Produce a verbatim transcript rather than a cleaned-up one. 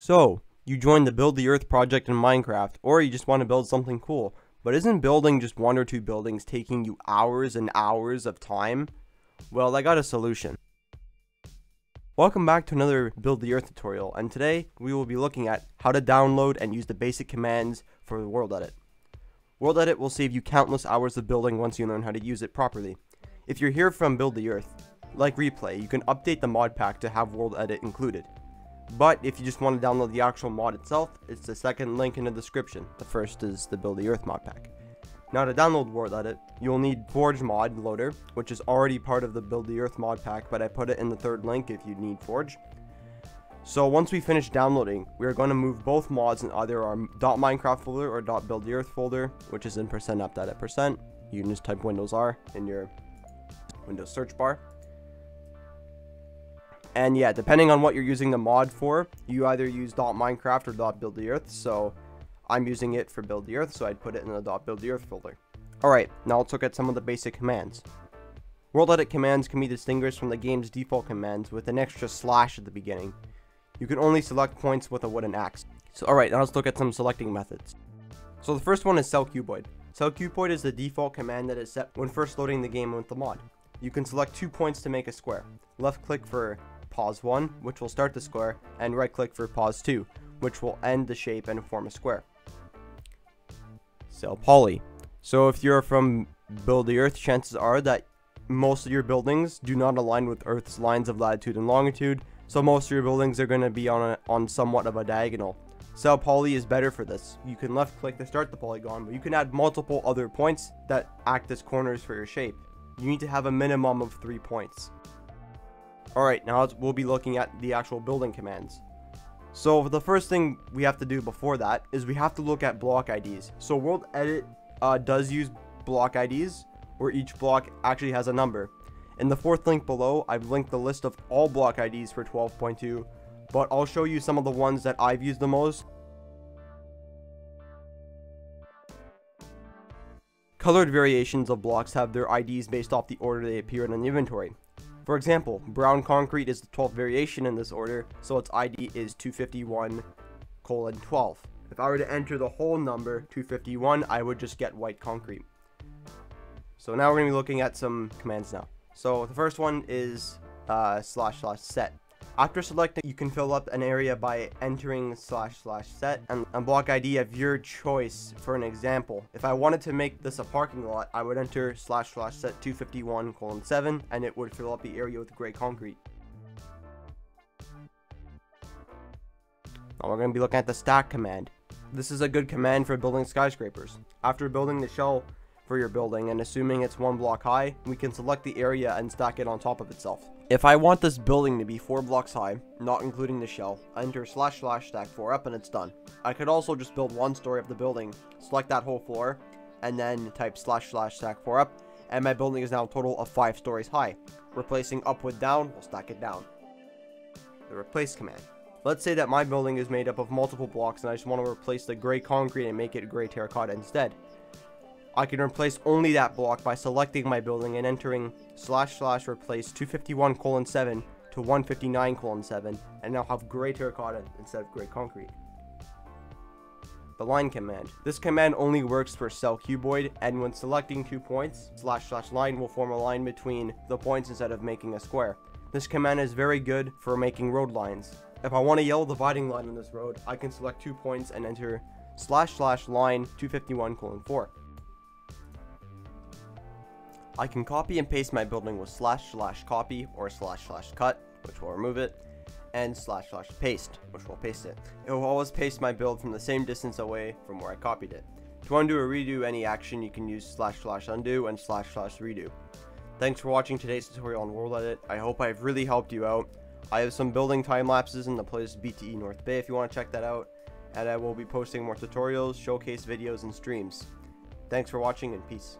So, you joined the Build the Earth project in Minecraft, or you just want to build something cool. But isn't building just one or two buildings taking you hours and hours of time? Well, I got a solution. Welcome back to another Build the Earth tutorial, and today we will be looking at how to download and use the basic commands for WorldEdit. WorldEdit will save you countless hours of building once you learn how to use it properly. If you're here from Build the Earth, like Replay, you can update the mod pack to have WorldEdit included. But if you just want to download the actual mod itself, it's the second link in the description. The first is the Build the Earth mod pack. Now to download WorldEdit, you'll need Forge mod loader, which is already part of the Build the Earth mod pack, but I put it in the third link if you need Forge. So once we finish downloading, we are going to move both mods in either our .minecraft folder or .buildtheearth folder, which is in percent up dot at percent. You can just type Windows R in your Windows search bar. And yeah, depending on what you're using the mod for, you either use .minecraft or .buildtheearth, so I'm using it for Build the Earth, so I'd put it in the .buildtheearth folder. Alright, now let's look at some of the basic commands. WorldEdit commands can be distinguished from the game's default commands with an extra slash at the beginning. You can only select points with a wooden axe. So alright, now let's look at some selecting methods. So the first one is cell cuboid. Cell cuboid is the default command that is set when first loading the game with the mod. You can select two points to make a square. Left click for pause one, which will start the square, and right click for pause two, which will end the shape and form a square. Cell poly. So if you're from Build the Earth, chances are that most of your buildings do not align with Earth's lines of latitude and longitude, so most of your buildings are going to be on a, on somewhat of a diagonal. Cell poly is better for this. You can left click to start the polygon, but you can add multiple other points that act as corners for your shape. You need to have a minimum of three points. Alright, now we'll be looking at the actual building commands. So the first thing we have to do before that is we have to look at block I Ds. So WorldEdit uh, does use block I Ds, where each block actually has a number. In the fourth link below, I've linked the list of all block I Ds for twelve point two, but I'll show you some of the ones that I've used the most. Colored variations of blocks have their I Ds based off the order they appear in an inventory. For example, brown concrete is the twelfth variation in this order, so its I D is two fifty-one colon twelve. If I were to enter the whole number, two fifty-one, I would just get white concrete. So now we're going to be looking at some commands now. So the first one is uh, slash slash set. After selecting, you can fill up an area by entering slash slash set and a block I D of your choice for an example. If I wanted to make this a parking lot, I would enter slash slash set two fifty-one colon seven and it would fill up the area with gray concrete. Now we're going to be looking at the stack command. This is a good command for building skyscrapers. After building the shell for your building and assuming it's one block high, we can select the area and stack it on top of itself. If I want this building to be four blocks high, not including the shell, enter slash slash stack four up and it's done. I could also just build one story of the building, select that whole floor, and then type slash slash stack four up, and my building is now a total of five stories high. Replacing up with down will stack it down. The replace command. Let's say that my building is made up of multiple blocks and I just want to replace the gray concrete and make it gray terracotta instead. I can replace only that block by selecting my building and entering slash slash replace two fifty-one colon seven to one fifty-nine colon seven and now have gray terracotta instead of gray concrete. The line command. This command only works for cell cuboid, and when selecting two points, slash slash line will form a line between the points instead of making a square. This command is very good for making road lines. If I want a yellow dividing line on this road, I can select two points and enter slash slash line two fifty-one colon four. I can copy and paste my building with slash slash copy or slash slash cut, which will remove it, and slash slash paste, which will paste it. It will always paste my build from the same distance away from where I copied it. To undo or redo any action, you can use slash slash undo and slash slash redo. Thanks for watching today's tutorial on WorldEdit. I hope I've really helped you out. I have some building time lapses in the playlist B T E North Bay if you want to check that out, and I will be posting more tutorials, showcase videos, and streams. Thanks for watching and peace.